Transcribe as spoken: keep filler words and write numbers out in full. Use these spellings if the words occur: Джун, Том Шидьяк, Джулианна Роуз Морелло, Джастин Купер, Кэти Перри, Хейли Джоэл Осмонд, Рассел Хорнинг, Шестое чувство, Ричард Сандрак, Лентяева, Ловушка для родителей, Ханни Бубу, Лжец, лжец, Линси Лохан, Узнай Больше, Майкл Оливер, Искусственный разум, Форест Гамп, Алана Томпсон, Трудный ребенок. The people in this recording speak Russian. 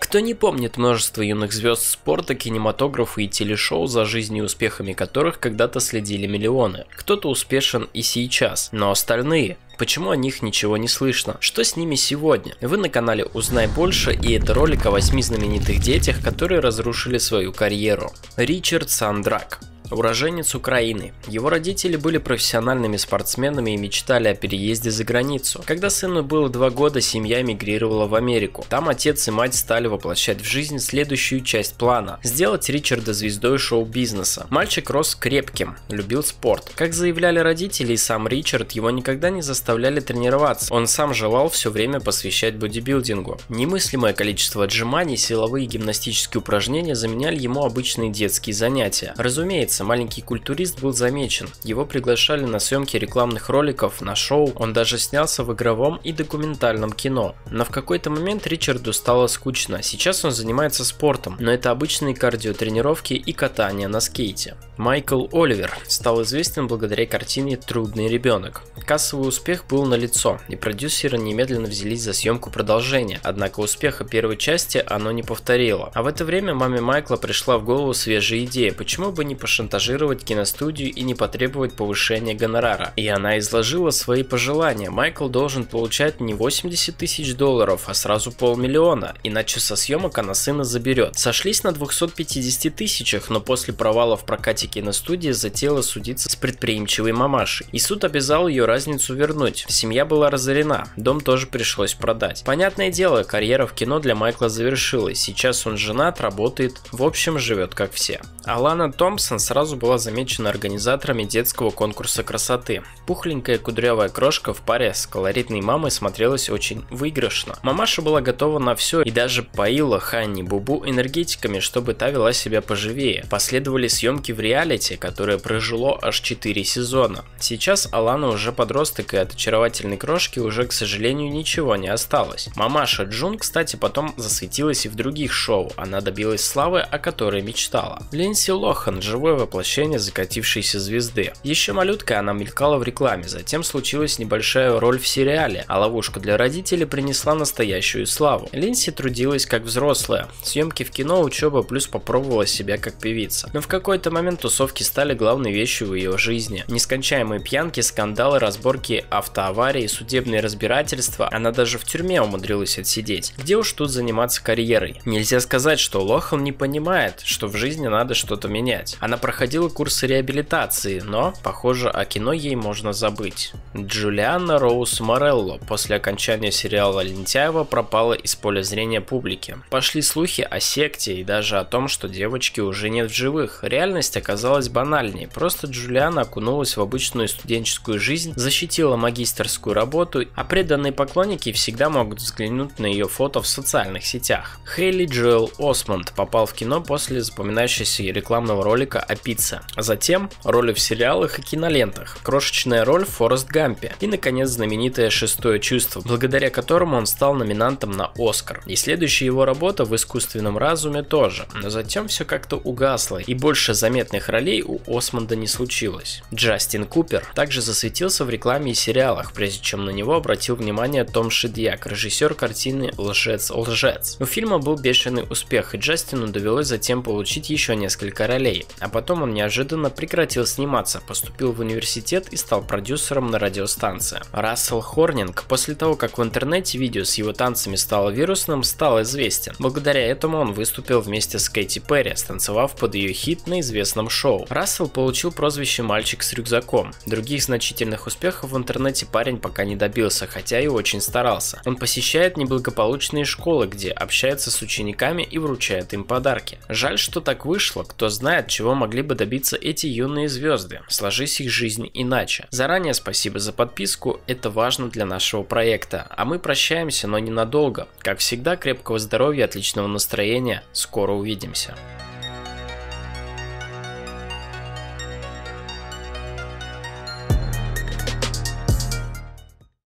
Кто не помнит множество юных звезд спорта, кинематографа и телешоу, за жизнью и успехами которых когда-то следили миллионы? Кто-то успешен и сейчас, но остальные? Почему о них ничего не слышно? Что с ними сегодня? Вы на канале Узнай Больше, и это ролик о восьми знаменитых детях, которые разрушили свою карьеру. Ричард Сандрак. Уроженец Украины. Его родители были профессиональными спортсменами и мечтали о переезде за границу. Когда сыну было два года, семья мигрировала в Америку. Там отец и мать стали воплощать в жизнь следующую часть плана – сделать Ричарда звездой шоу-бизнеса. Мальчик рос крепким, любил спорт. Как заявляли родители и сам Ричард, его никогда не заставляли тренироваться. Он сам желал все время посвящать бодибилдингу. Немыслимое количество отжиманий, силовые и гимнастические упражнения заменяли ему обычные детские занятия. Разумеется, маленький культурист был замечен. Его приглашали на съемки рекламных роликов, на шоу, он даже снялся в игровом и документальном кино. Но в какой-то момент Ричарду стало скучно. Сейчас он занимается спортом, но это обычные кардиотренировки и катание на скейте. Майкл Оливер стал известен благодаря картине «Трудный ребенок». Кассовый успех был налицо, и продюсеры немедленно взялись за съемку продолжения, однако успеха первой части оно не повторило. А в это время маме Майкла пришла в голову свежая идея, почему бы не пошантажировать киностудию и не потребовать повышения гонорара. И она изложила свои пожелания. Майкл должен получать не восемьдесят тысяч долларов, а сразу полмиллиона, иначе со съемок она сына заберет. Сошлись на двухстах пятидесяти тысячах, но после провала в прокате киностудии затеяла судиться с предприимчивой мамашей. И суд обязал ее разницу вернуть. Семья была разорена, дом тоже пришлось продать. Понятное дело, карьера в кино для Майкла завершилась. Сейчас он женат, работает, в общем, живет как все. Алана Томпсон сразу была замечена организаторами детского конкурса красоты. Пухленькая кудрявая крошка в паре с колоритной мамой смотрелась очень выигрышно. Мамаша была готова на все и даже поила Ханни Бубу энергетиками, чтобы та вела себя поживее. Последовали съемки в реалити, которое прожило аж четыре сезона. Сейчас Алана уже подросток, и от очаровательной крошки уже, к сожалению, ничего не осталось. Мамаша Джун, кстати, потом засветилась и в других шоу. Она добилась славы, о которой мечтала. Линси Лохан – живое воплощение воплощение закатившейся звезды. Еще малюткой она мелькала в рекламе, затем случилась небольшая роль в сериале, а «Ловушка для родителей» принесла настоящую славу. Линси трудилась как взрослая, съемки в кино, учеба, плюс попробовала себя как певица. Но в какой-то момент тусовки стали главной вещью в ее жизни. Нескончаемые пьянки, скандалы, разборки, автоаварии, судебные разбирательства, она даже в тюрьме умудрилась отсидеть. Где уж тут заниматься карьерой? Нельзя сказать, что Лохан не понимает, что в жизни надо что-то менять. Она проходила Проходила курсы реабилитации, но, похоже, о кино ей можно забыть. Джулианна Роуз Морелло после окончания сериала «Лентяева» пропала из поля зрения публики. Пошли слухи о секте и даже о том, что девочки уже нет в живых. Реальность оказалась банальней, просто Джулианна окунулась в обычную студенческую жизнь, защитила магистерскую работу, а преданные поклонники всегда могут взглянуть на ее фото в социальных сетях. Хейли Джоэл Осмонд попал в кино после запоминающегося рекламного ролика о пиво. А затем роли в сериалах и кинолентах, крошечная роль в «Форест Гампе» и, наконец, знаменитое «Шестое чувство», благодаря которому он стал номинантом на «Оскар». И следующая его работа в «Искусственном разуме» тоже, но затем все как-то угасло, и больше заметных ролей у Осмонда не случилось. Джастин Купер также засветился в рекламе и сериалах, прежде чем на него обратил внимание Том Шидьяк, режиссер картины «Лжец, лжец». У фильма был бешеный успех, и Джастину довелось затем получить еще несколько ролей, а потом он неожиданно прекратил сниматься, поступил в университет и стал продюсером на радиостанции. Рассел Хорнинг, после того как в интернете видео с его танцами стало вирусным, стал известен. Благодаря этому он выступил вместе с Кэти Перри, станцевав под ее хит на известном шоу. Рассел получил прозвище «Мальчик с рюкзаком». Других значительных успехов в интернете парень пока не добился, хотя и очень старался. Он посещает неблагополучные школы, где общается с учениками и вручает им подарки. Жаль, что так вышло, кто знает, чего могли бы добиться эти юные звезды, сложись их жизнь иначе. Заранее спасибо за подписку, это важно для нашего проекта. А мы прощаемся, но ненадолго. Как всегда, крепкого здоровья, отличного настроения, скоро увидимся.